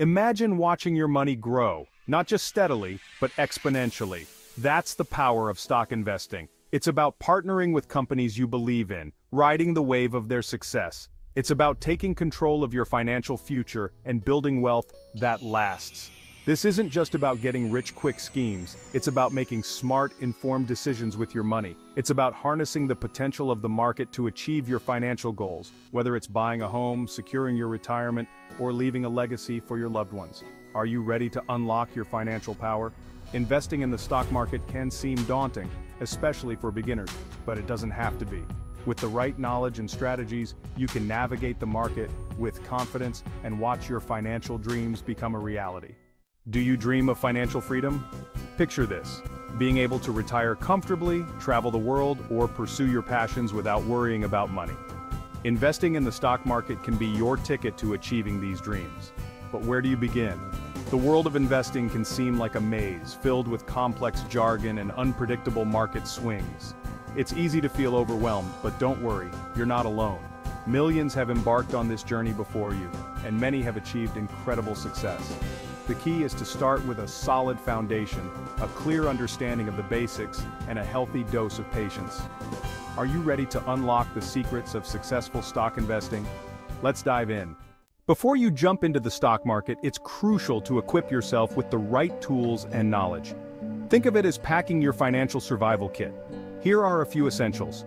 Imagine watching your money grow, not just steadily, but exponentially. That's the power of stock investing. It's about partnering with companies you believe in, riding the wave of their success. It's about taking control of your financial future and building wealth that lasts. This isn't just about getting rich quick schemes. It's about making smart, informed decisions with your money. It's about harnessing the potential of the market to achieve your financial goals, whether it's buying a home, securing your retirement, or leaving a legacy for your loved ones. Are you ready to unlock your financial power? Investing in the stock market can seem daunting, especially for beginners, but it doesn't have to be. With the right knowledge and strategies, you can navigate the market with confidence and watch your financial dreams become a reality. Do you dream of financial freedom? Picture this: being able to retire comfortably, travel the world, or pursue your passions without worrying about money. Investing in the stock market can be your ticket to achieving these dreams. But where do you begin? The world of investing can seem like a maze, filled with complex jargon and unpredictable market swings. It's easy to feel overwhelmed, but don't worry, you're not alone. Millions have embarked on this journey before you, and many have achieved incredible success. The key is to start with a solid foundation, a clear understanding of the basics, and a healthy dose of patience. Are you ready to unlock the secrets of successful stock investing? Let's dive in. Before you jump into the stock market, it's crucial to equip yourself with the right tools and knowledge. Think of it as packing your financial survival kit. Here are a few essentials.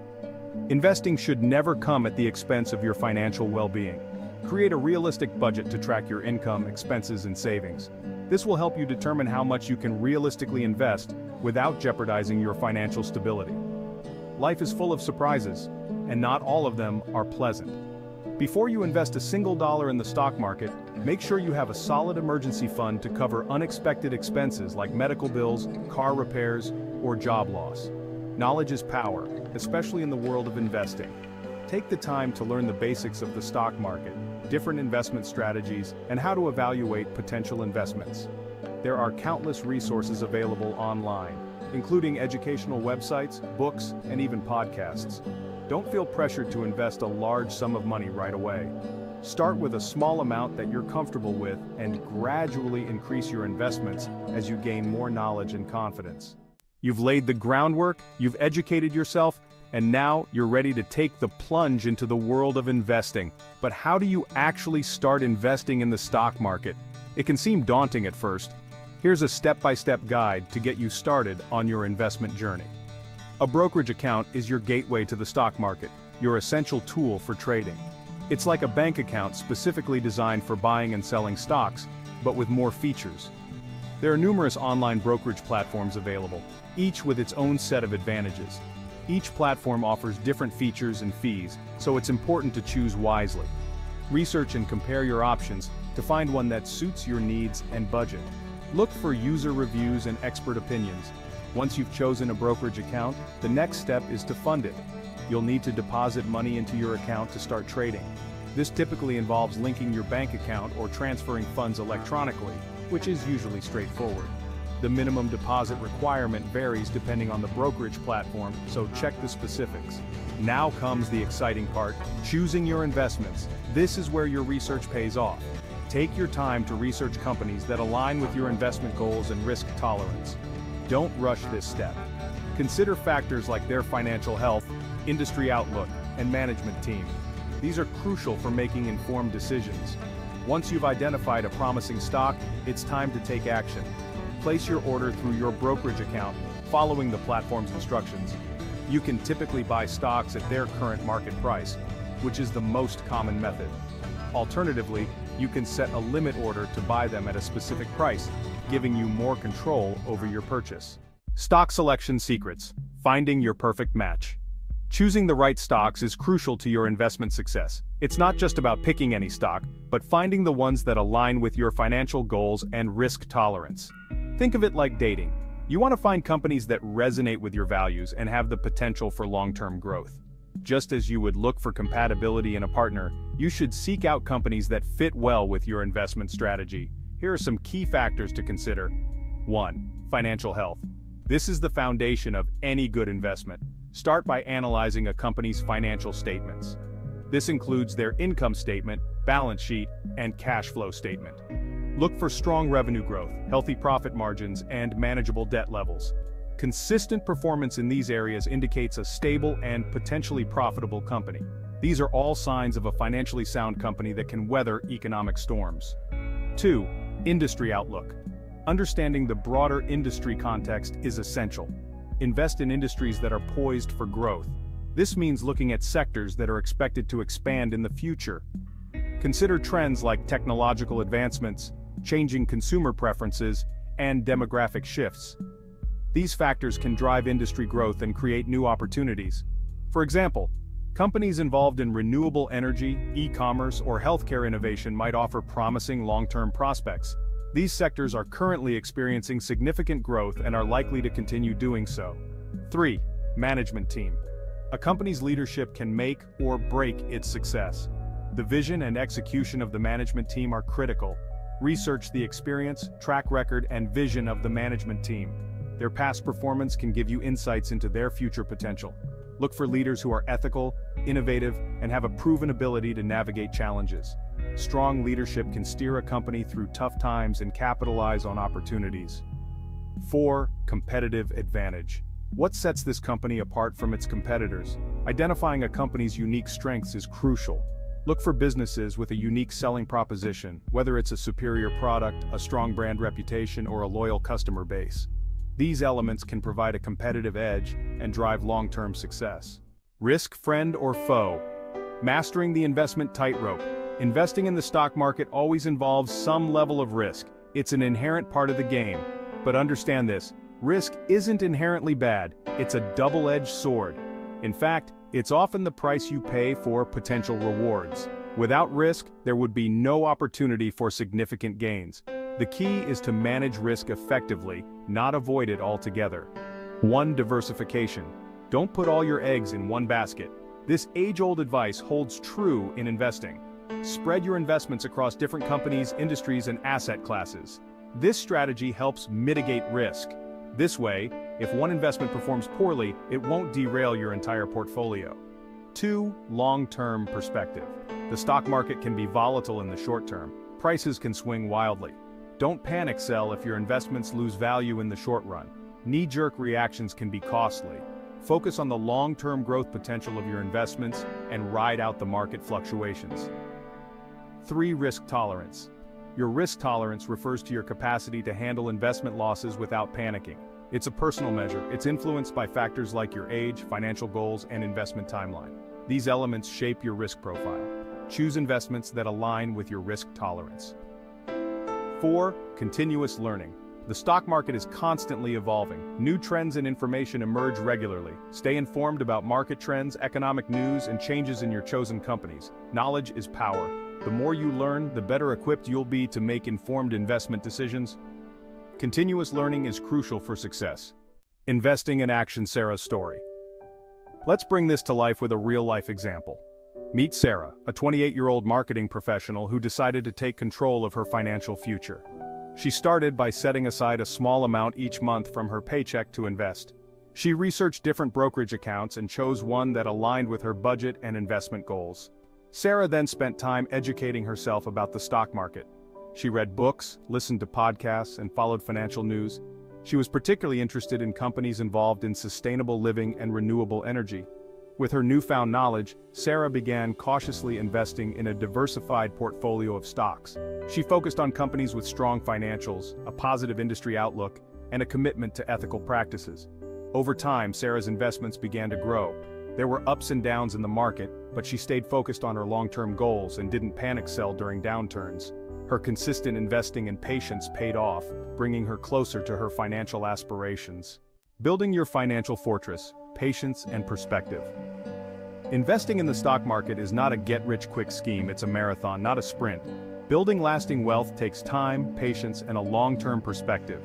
Investing should never come at the expense of your financial well-being. Create a realistic budget to track your income, expenses, and savings. This will help you determine how much you can realistically invest without jeopardizing your financial stability. Life is full of surprises, and not all of them are pleasant. Before you invest a single dollar in the stock market, make sure you have a solid emergency fund to cover unexpected expenses like medical bills, car repairs, or job loss. Knowledge is power, especially in the world of investing. Take the time to learn the basics of the stock market, different investment strategies, and how to evaluate potential investments. There are countless resources available online, including educational websites, books, and even podcasts. Don't feel pressured to invest a large sum of money right away. Start with a small amount that you're comfortable with and gradually increase your investments as you gain more knowledge and confidence. You've laid the groundwork, you've educated yourself, and now you're ready to take the plunge into the world of investing. But how do you actually start investing in the stock market? It can seem daunting at first. Here's a step-by-step guide to get you started on your investment journey. A brokerage account is your gateway to the stock market, your essential tool for trading. It's like a bank account specifically designed for buying and selling stocks, but with more features. There are numerous online brokerage platforms available, each with its own set of advantages. Each platform offers different features and fees, so it's important to choose wisely. Research and compare your options to find one that suits your needs and budget. Look for user reviews and expert opinions. Once you've chosen a brokerage account, the next step is to fund it. You'll need to deposit money into your account to start trading. This typically involves linking your bank account or transferring funds electronically, which is usually straightforward. The minimum deposit requirement varies depending on the brokerage platform, so check the specifics. Now comes the exciting part: choosing your investments. This is where your research pays off. Take your time to research companies that align with your investment goals and risk tolerance. Don't rush this step. Consider factors like their financial health, industry outlook, and management team. These are crucial for making informed decisions. Once you've identified a promising stock, it's time to take action. Place your order through your brokerage account, following the platform's instructions. You can typically buy stocks at their current market price, which is the most common method. Alternatively, you can set a limit order to buy them at a specific price, giving you more control over your purchase. Stock selection secrets: finding your perfect match. Choosing the right stocks is crucial to your investment success. It's not just about picking any stock, but finding the ones that align with your financial goals and risk tolerance. Think of it like dating. You want to find companies that resonate with your values and have the potential for long-term growth. Just as you would look for compatibility in a partner, you should seek out companies that fit well with your investment strategy. Here are some key factors to consider. 1. Financial health. This is the foundation of any good investment. Start by analyzing a company's financial statements. This includes their income statement, balance sheet, and cash flow statement. Look for strong revenue growth, healthy profit margins, and manageable debt levels. Consistent performance in these areas indicates a stable and potentially profitable company. These are all signs of a financially sound company that can weather economic storms. 2. Industry outlook. Understanding the broader industry context is essential. Invest in industries that are poised for growth. This means looking at sectors that are expected to expand in the future. Consider trends like technological advancements, changing consumer preferences, and demographic shifts. These factors can drive industry growth and create new opportunities. For example, companies involved in renewable energy, e-commerce, or healthcare innovation might offer promising long-term prospects. These sectors are currently experiencing significant growth and are likely to continue doing so. 3. Management team. A company's leadership can make or break its success. The vision and execution of the management team are critical. Research the experience, track record, and vision of the management team. Their past performance can give you insights into their future potential. Look for leaders who are ethical, innovative, and have a proven ability to navigate challenges. Strong leadership can steer a company through tough times and capitalize on opportunities. 4. Competitive advantage. What sets this company apart from its competitors? Identifying a company's unique strengths is crucial. Look for businesses with a unique selling proposition, whether it's a superior product, a strong brand reputation, or a loyal customer base. These elements can provide a competitive edge and drive long-term success. Risk friend or foe. Mastering the investment tightrope. Investing in the stock market always involves some level of risk. It's an inherent part of the game. But understand this, risk isn't inherently bad. It's a double-edged sword. In fact, it's often the price you pay for potential rewards. Without risk, there would be no opportunity for significant gains. The key is to manage risk effectively, not avoid it altogether. 1. Diversification. Don't put all your eggs in one basket. This age-old advice holds true in investing. Spread your investments across different companies, industries, and asset classes. This strategy helps mitigate risk. This way, if one investment performs poorly, it won't derail your entire portfolio. 2. Long-term perspective. The stock market can be volatile in the short term. Prices can swing wildly. Don't panic sell if your investments lose value in the short run. Knee-jerk reactions can be costly. Focus on the long-term growth potential of your investments and ride out the market fluctuations. 3. Risk tolerance. Your risk tolerance refers to your capacity to handle investment losses without panicking. It's a personal measure. It's influenced by factors like your age, financial goals, and investment timeline. These elements shape your risk profile. Choose investments that align with your risk tolerance. 4. Continuous learning. The stock market is constantly evolving. New trends and information emerge regularly. Stay informed about market trends, economic news, and changes in your chosen companies. Knowledge is power. The more you learn, the better equipped you'll be to make informed investment decisions. Continuous learning is crucial for success. Investing in Action. Sarah's story. Let's bring this to life with a real-life example. Meet Sarah, a 28-year-old marketing professional who decided to take control of her financial future. She started by setting aside a small amount each month from her paycheck to invest. She researched different brokerage accounts and chose one that aligned with her budget and investment goals. Sarah then spent time educating herself about the stock market. She read books, listened to podcasts, and followed financial news. She was particularly interested in companies involved in sustainable living and renewable energy. With her newfound knowledge, Sarah began cautiously investing in a diversified portfolio of stocks. She focused on companies with strong financials, a positive industry outlook, and a commitment to ethical practices. Over time, Sarah's investments began to grow. There were ups and downs in the market, but she stayed focused on her long-term goals and didn't panic sell during downturns. Her consistent investing and patience paid off, bringing her closer to her financial aspirations. Building your financial fortress, patience, and perspective. Investing in the stock market is not a get-rich-quick scheme, it's a marathon, not a sprint. Building lasting wealth takes time, patience, and a long-term perspective.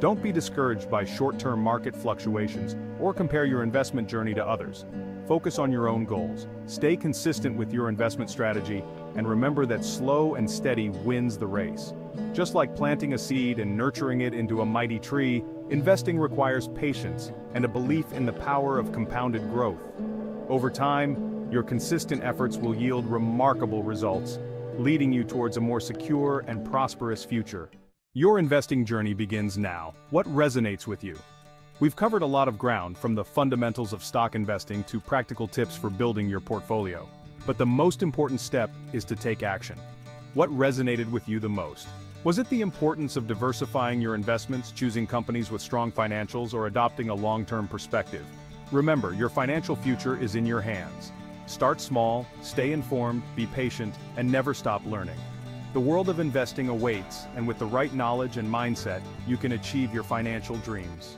Don't be discouraged by short-term market fluctuations or compare your investment journey to others. Focus on your own goals, stay consistent with your investment strategy, and remember that slow and steady wins the race. Just like planting a seed and nurturing it into a mighty tree, investing requires patience and a belief in the power of compounded growth. Over time, your consistent efforts will yield remarkable results. leading you towards a more secure and prosperous future. Your investing journey begins now. What resonates with you? We've covered a lot of ground, from the fundamentals of stock investing to practical tips for building your portfolio. But the most important step is to take action. What resonated with you the most? Was it the importance of diversifying your investments, choosing companies with strong financials, or adopting a long-term perspective? Remember, your financial future is in your hands. Start small, stay informed, be patient, and never stop learning. The world of investing awaits, and with the right knowledge and mindset, you can achieve your financial dreams.